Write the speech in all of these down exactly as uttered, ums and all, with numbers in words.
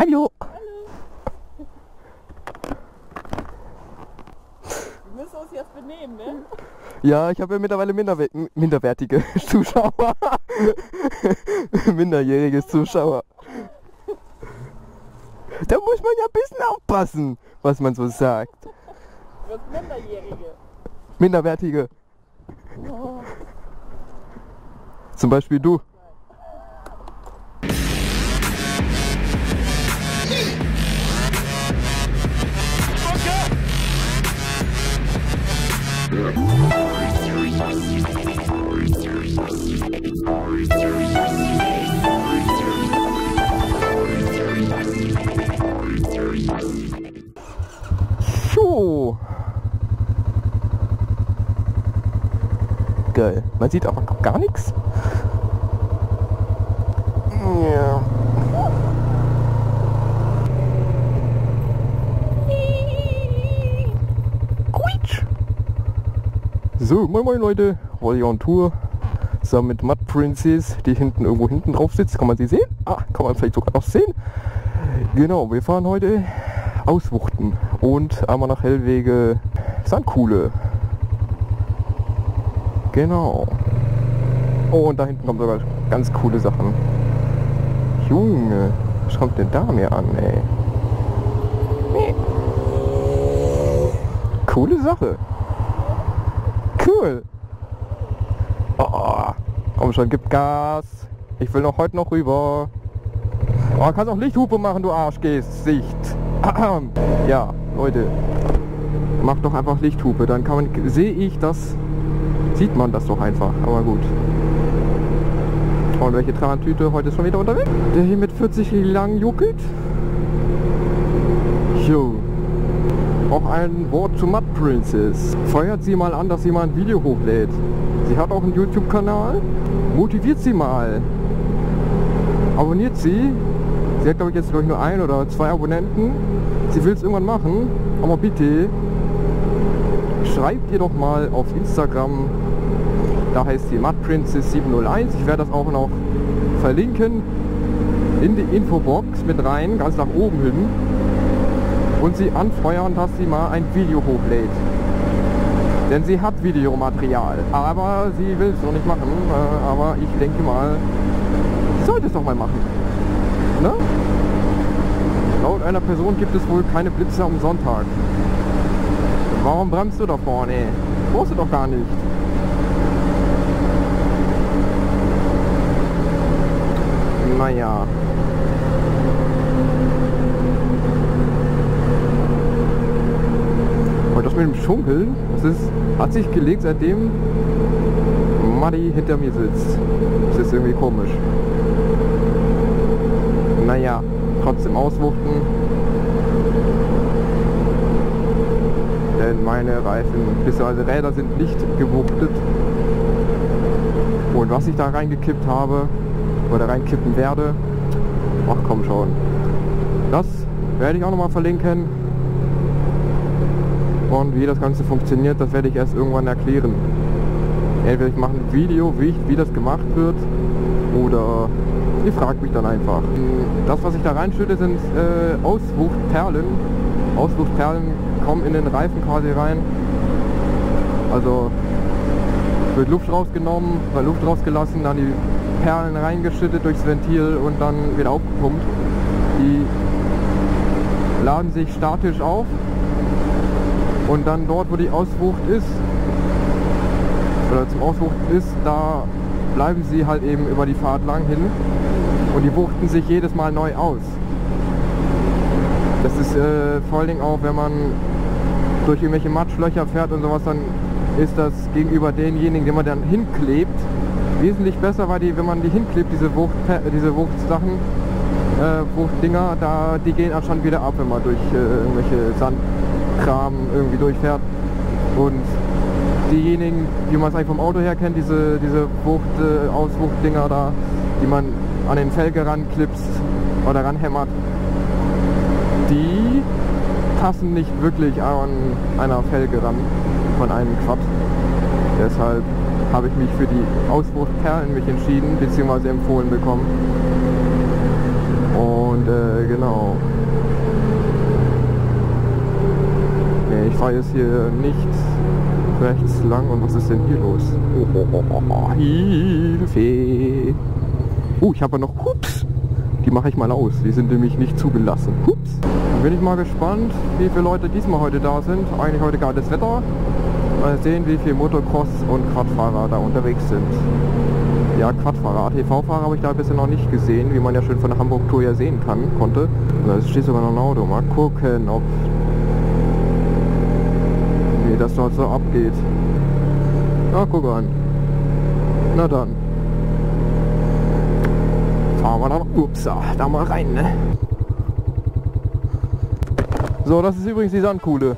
Hallo. Hallo. Wir müssen uns jetzt benehmen, ne? Ja, ich habe ja mittlerweile minderwe minderwertige Zuschauer. Minderjähriges Zuschauer. Da muss man ja ein bisschen aufpassen, was man so sagt. Das Minderjährige. Minderwertige. Oh. Zum Beispiel du. So. Geil. Man sieht aber gar nichts. Ja. So, moin moin Leute, WolliOnTour zusammen mit MudPrincess, die hinten irgendwo hinten drauf sitzt, kann man sie sehen? Ah, kann man vielleicht sogar noch sehen? Genau, wir fahren heute Auswuchten und einmal nach Hellwege, Sandkuhle. Genau. Oh, und da hinten kommen sogar ganz coole Sachen. Junge, was kommt denn da mir an, ey? Coole Sache. Cool. Oh, komm schon, gib Gas. Ich will noch heute noch rüber. Oh, kannst auch Lichthupe machen, du Arschgesicht. Ja, Leute, macht doch einfach Lichthupe. Dann kann man, sehe ich das, sieht man das doch einfach. Aber gut. Und welche Trantüte heute ist schon wieder unterwegs? Der hier mit vierzig lang juckelt. Jo. Auch ein Wort zu MudPrincess. Feuert sie mal an, dass sie mal ein Video hochlädt. Sie hat auch einen YouTube-Kanal. Motiviert sie mal. Abonniert sie. Sie hat, glaube ich, jetzt glaub ich, nur ein oder zwei Abonnenten. Sie will es irgendwann machen. Aber bitte, schreibt ihr doch mal auf Instagram. Da heißt sie MudPrincess sieben null eins. Ich werde das auch noch verlinken. In die Infobox mit rein, ganz nach oben hin. Und sie anfeuern, dass sie mal ein Video hochlädt. Denn sie hat Videomaterial. Aber sie will es noch nicht machen. Aber ich denke mal, sie sollte es doch mal machen. Ne? Laut einer Person gibt es wohl keine Blitze am Sonntag. Warum bremst du da vorne? Brauchst du doch gar nicht. Naja. Das mit dem Schunkeln, das ist, hat sich gelegt, seitdem Muddy hinter mir sitzt. Das ist irgendwie komisch. Naja, trotzdem auswuchten. Denn meine Reifen bzw. Räder sind nicht gewuchtet. Und was ich da reingekippt habe, oder reinkippen werde, ach komm schon. Das werde ich auch nochmal verlinken. Und wie das Ganze funktioniert, das werde ich erst irgendwann erklären. Entweder ich mache ein Video, wie, ich, wie das gemacht wird, oder ihr fragt mich dann einfach. Das, was ich da reinschütte, sind äh, Auswuchtperlen. Auswuchtperlen kommen in den Reifen quasi rein. Also wird Luft rausgenommen, wird Luft rausgelassen, dann die Perlen reingeschüttet durchs Ventil und dann wieder aufgepumpt. Die laden sich statisch auf. Und dann dort, wo die Auswucht ist, oder zum Auswucht ist, da bleiben sie halt eben über die Fahrt lang hin und die wuchten sich jedes Mal neu aus. Das ist äh, vor allen Dingen auch, wenn man durch irgendwelche Matschlöcher fährt und sowas, dann ist das gegenüber denjenigen, den man dann hinklebt, wesentlich besser, weil die, wenn man die hinklebt, diese Wucht, diese Wuchtsachen, äh, Wuchtdinger, da, die gehen auch schon wieder ab, wenn man durch äh, irgendwelche Sand Kram irgendwie durchfährt. Und diejenigen, die man es eigentlich vom Auto her kennt, diese, diese Wucht, äh, Auswuchtdinger da, die man an den Felge ranklippst oder ranhämmert, die passen nicht wirklich an einer Felge ran von einem Quad. Deshalb habe ich mich für die Auswuchtperlen mich entschieden, beziehungsweise empfohlen bekommen. Und äh, genau. Ne, ich fahre jetzt hier nicht rechts lang und was ist denn hier los? Oh, oh, oh, oh, oh. Hilfe! Oh, ich habe noch Hups! Die mache ich mal aus, die sind nämlich nicht zugelassen. Hups! Dann bin ich mal gespannt, wie viele Leute diesmal heute da sind. Eigentlich heute geiles Wetter. Mal sehen, wie viele Motocross- und Quadfahrer da unterwegs sind. Ja, Quadfahrer, A T V-Fahrer habe ich da bisher noch nicht gesehen, wie man ja schön von der Hamburg-Tour ja sehen kann, konnte. Da steht sogar noch ein Auto. Mal gucken, ob wie das dort so abgeht. Na, guck an. Na dann. Fahren wir da noch. Ups, da mal rein, ne? So, das ist übrigens die Sandkuhle.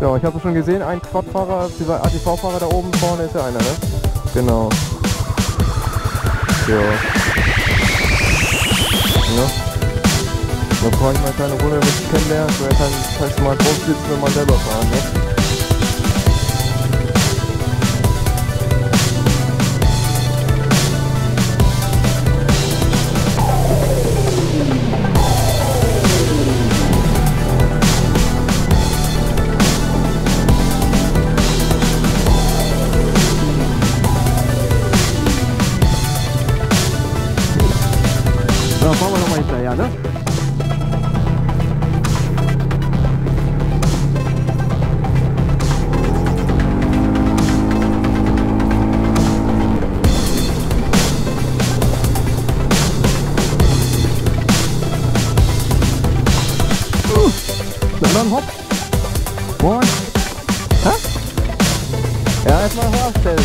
Ja, ich habe schon gesehen, ein Quadfahrer, dieser A T V-Fahrer da oben vorne ist ja einer, ne? Genau. Ja. Ja. Dann brauche ich mal eine kleine Runde, damit ich kennenlerne. So, dann kannst du mal drauf sitzen und mal selber fahren, ne? Da fahren wir nochmal hinterher, ne? Uh, na dann hopp! Moin! Hä? Ja, erstmal vorstellen!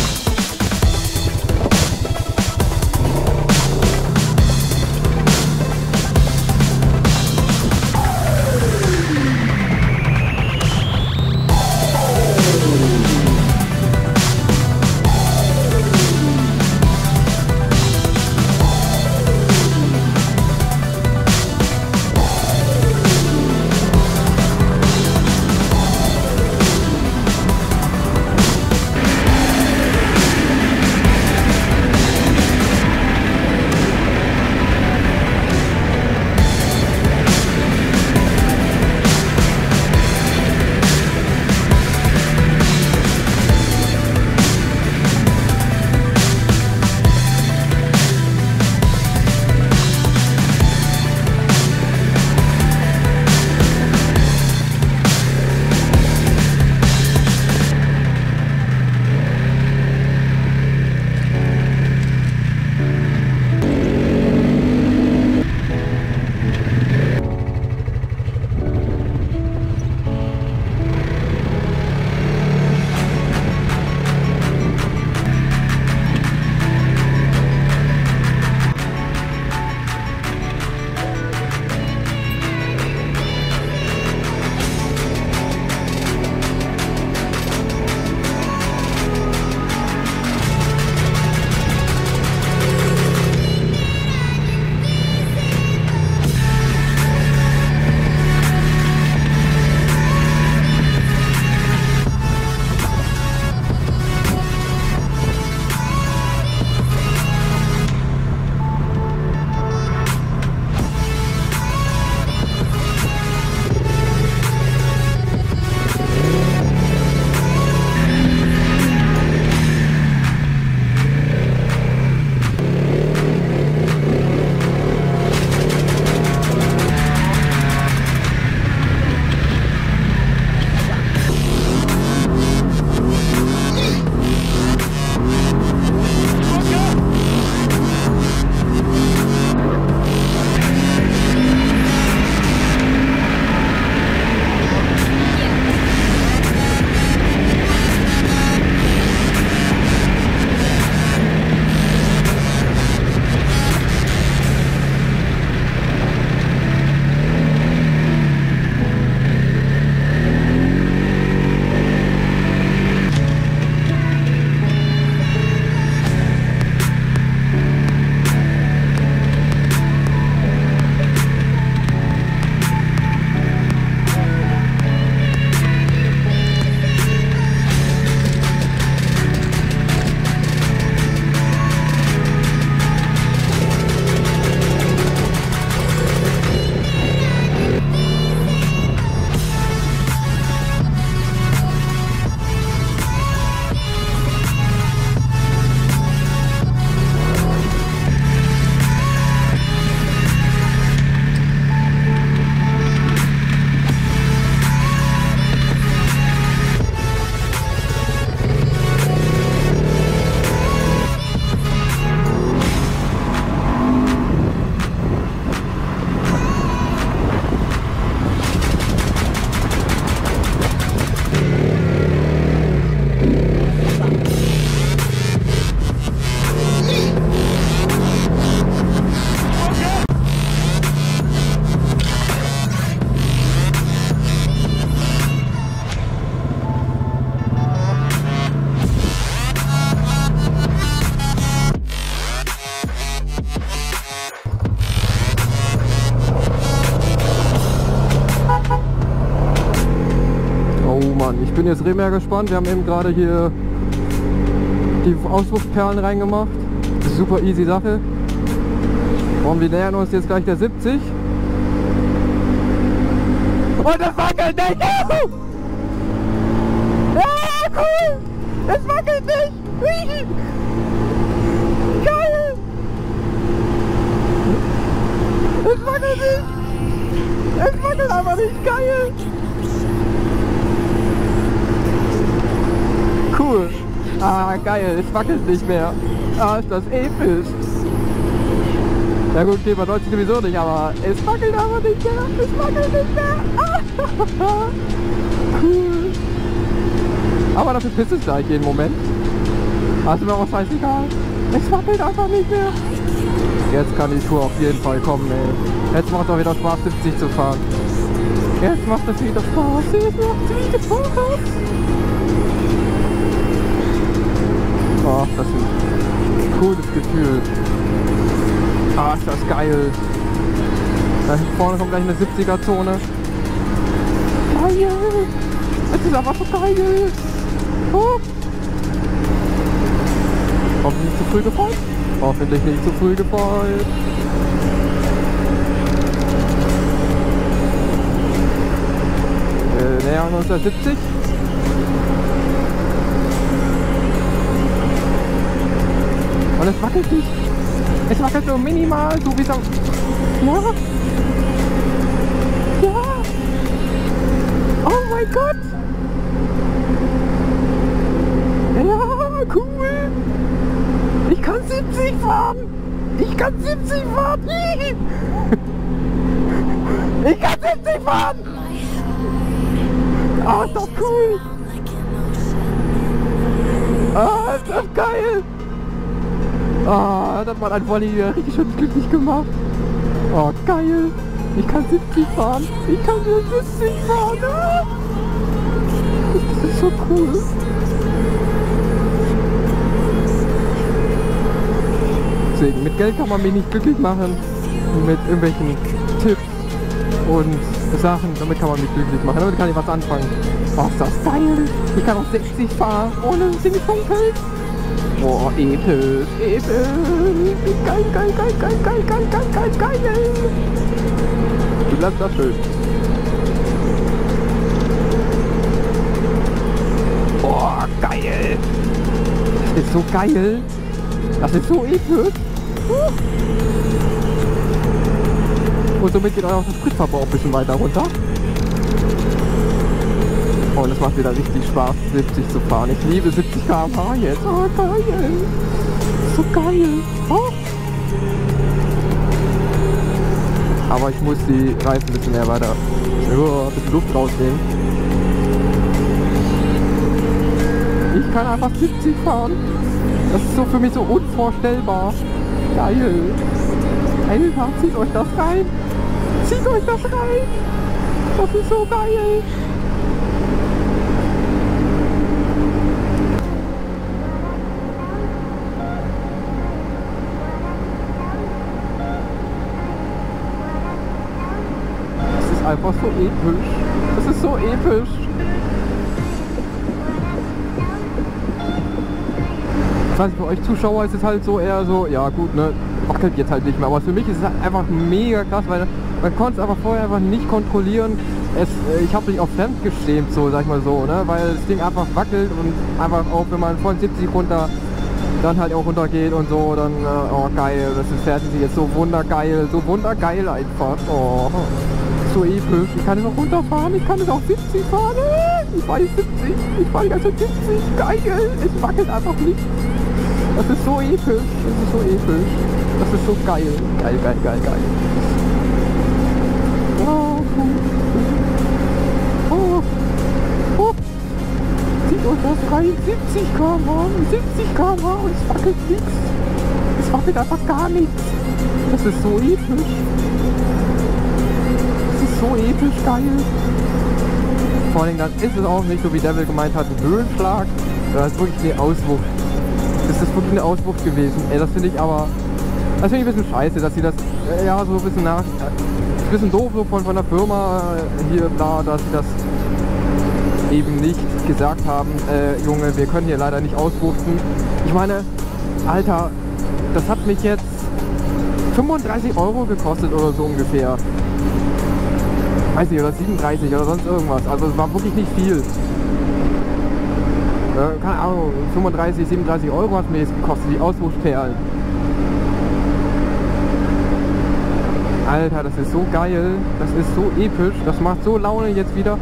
bin jetzt mehr gespannt. Wir haben eben gerade hier die Auswuchtperlen reingemacht. Super easy Sache. Und wir nähern uns jetzt gleich der siebzig. Und das wackelt nicht! Ja, cool! Es wackelt nicht! Geil! Es wackelt nicht! Es wackelt einfach nicht! Geil! Cool! Ah, geil! Es wackelt nicht mehr! Ah, ist das episch! Ja gut, okay, bei Deutschen sowieso nicht, aber es wackelt aber nicht mehr, es wackelt nicht mehr. Ah, cool. Aber dafür pisst es gleich jeden Moment. Also mir auch scheißegal. Es wackelt einfach nicht mehr. Jetzt kann die Tour auf jeden Fall kommen, ey. Jetzt macht es auch wieder Spaß, siebzig zu fahren. Jetzt macht es wieder Spaß, jetzt macht es wieder Spaß. Ach, das ist ein cooles Gefühl. Ah, ist das geil! Da vorne kommt gleich eine siebziger-Zone. Geil! Es ist einfach so geil! Oh. Hoffentlich nicht zu früh gefolgt. Hoffentlich nicht zu früh gefolgt. Wir nähern uns der siebzig. Und es wackelt nicht. Es wackelt so minimal, so wie es am... Ja! Ja! Oh mein Gott! Ja, cool! Ich kann siebzig fahren! Ich kann siebzig fahren! Ich kann siebzig fahren! Ah, oh, ist das cool! Ah, oh, ist das geil! Ah, oh, das hat ein Wolli richtig schön glücklich gemacht. Oh, geil. Ich kann siebzig fahren. Ich kann siebzig fahren. Ah. Das ist so cool. Deswegen, mit Geld kann man mich nicht glücklich machen. Mit irgendwelchen Tipps und Sachen, damit kann man mich glücklich machen. Damit kann ich was anfangen. Oh, ist das geil. Ich kann auch sechzig fahren, ohne dass sie mich funkelt. Oh, episch, episch, geil, geil, geil, geil, geil, geil, geil, geil, geil. Du bleibst da schön. Boah, geil. Das ist so geil. Das ist so episch. Und somit geht euer Spritverbrauch ein bisschen weiter runter. Und es macht wieder richtig Spaß, siebzig zu fahren. Ich liebe siebzig Kilometer pro Stunde jetzt. Oh, geil. So geil. Oh. Aber ich muss die Reifen ein bisschen mehr weiter. Oh, ein bisschen Luft rausnehmen. Ich kann einfach siebzig fahren. Das ist so für mich so unvorstellbar. Geil. Einfach zieht euch das rein. Zieht euch das rein. Das ist so geil. Einfach so episch. Das ist so episch. Ich weiß nicht, für euch Zuschauer ist es halt so eher so, ja gut, ne, wackelt jetzt halt nicht mehr. Aber für mich ist es halt einfach mega krass, weil man konnte es einfach vorher einfach nicht kontrollieren. Es, ich habe mich auch fremdgeschämt, so sag ich mal so, ne, weil das Ding einfach wackelt und einfach auch, wenn man von siebzig runter, dann halt auch runtergeht und so, dann, oh geil, das ist fertig jetzt so wundergeil, so wundergeil einfach. Oh. So episch. Ich kann es auch runterfahren, ich kann es auch siebzig fahren. Ich fahre jetzt siebzig, ich fahre die ganze Zeit siebzig. Geil, es wackelt einfach nicht. Das ist so episch, das ist so episch. Das ist so geil. Geil, geil, geil, geil. Oh, oh, oh. Zieht euch das rein, siebzig Kilometer pro Stunde, siebzig Kilometer pro Stunde und es wackelt nichts. Es wackelt einfach gar nichts. Das ist so episch. So episch geil. Vor allem dann ist es auch nicht so, wie Devil gemeint hat, ein Höhenschlag. Das ist wirklich eine Auswucht. Das ist wirklich eine Auswucht gewesen. Ey, das finde ich aber, das finde ich ein bisschen scheiße, dass sie das, ja, so ein bisschen nach, ein bisschen doof so von, von der Firma hier, da, dass sie das eben nicht gesagt haben, äh, Junge, wir können hier leider nicht auswuchten. Ich meine, Alter, das hat mich jetzt fünfunddreißig Euro gekostet oder so ungefähr. Weiß nicht, oder siebenunddreißig oder sonst irgendwas. Also es war wirklich nicht viel. Äh, keine Ahnung, fünfunddreißig, siebenunddreißig Euro hat mir jetzt gekostet, die Auswuchtperlen. Alter, das ist so geil, das ist so episch, das macht so Laune jetzt wieder.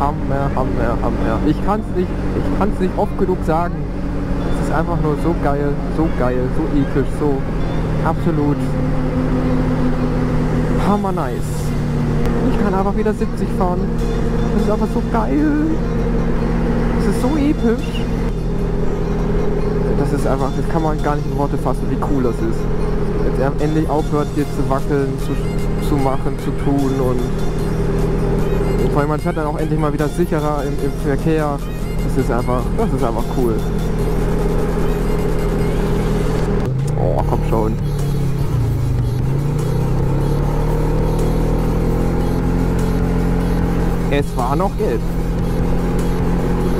Hammer, Hammer, Hammer. Ich kann's nicht, ich kann's nicht oft genug sagen. Es ist einfach nur so geil, so geil, so episch, so absolut hammer nice. Ich kann einfach wieder siebzig fahren. Das ist einfach so geil. Das ist so episch. Das ist einfach, das kann man gar nicht in Worte fassen, wie cool das ist. Jetzt endlich aufhört, hier zu wackeln, zu, zu machen, zu tun, und vor allem man fährt dann auch endlich mal wieder sicherer im, im Verkehr. Das ist einfach, das ist einfach cool. Oh, komm schon. Es war noch gelb.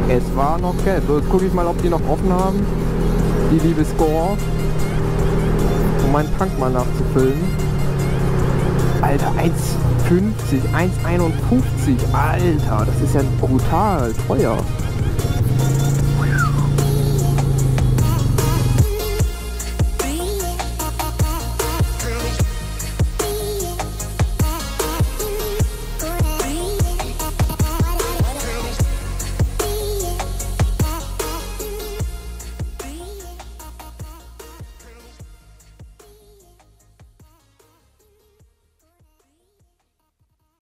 Es war noch gelb. So, jetzt gucke ich mal, ob die noch offen haben. Die liebe Score. Um meinen Tank mal nachzufüllen. Alter, eins fünfzig, eins einundfünfzig. Alter, das ist ja brutal teuer.